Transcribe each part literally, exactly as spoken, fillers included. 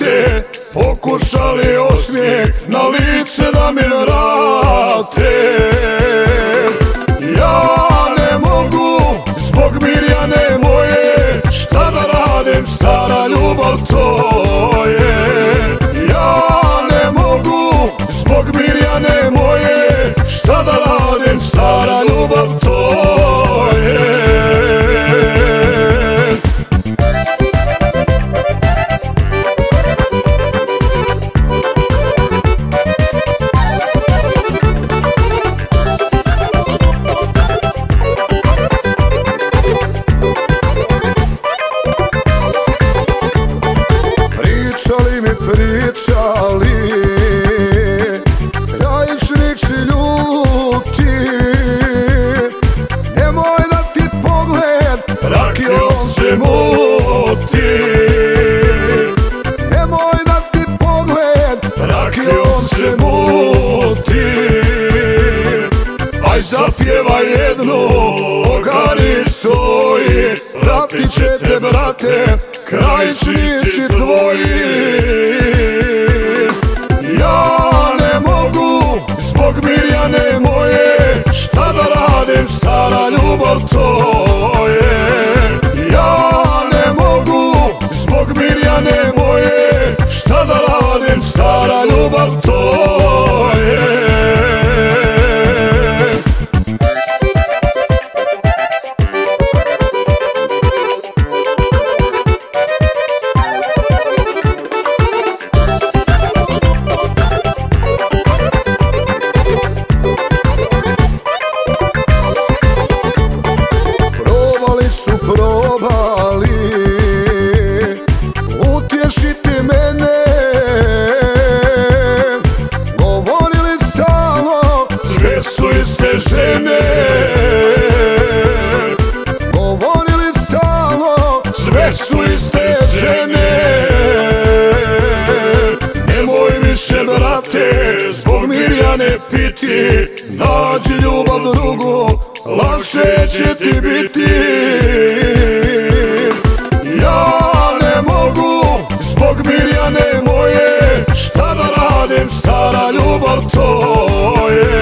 vrate, pokušali osmijeh na lice da mi vrate. Ja ne mogu zbog Mirjane moje, šta da radim, stara ljubav to je. Ja ne mogu zbog Mirjane moje, šta da radim, stara ljubav to je. Pričali mi pričali, krajičnik si ljuti, nemoj da ti pogled rakijom se muti, nemoj da ti pogled rakijom se muti. Aj zapjevaj jednu, ogari stoji, vratit će te brate, krajičnici tvoji. Ja ne mogu zbog Mirjane moje, šta da radim, stara ljubav to je. Ja ne mogu zbog Mirjane moje, šta da radim, stara ljubav to je. Žene, govorili stalno, sve su iste žene. Nemoj više vrate zbog Mirjane piti, nađi ljubav drugu, lakše će ti biti. Ja ne mogu zbog Mirjane moje, šta da radim, stara ljubav to je.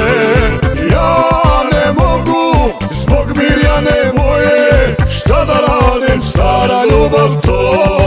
Šta da radim, stara ljubav to.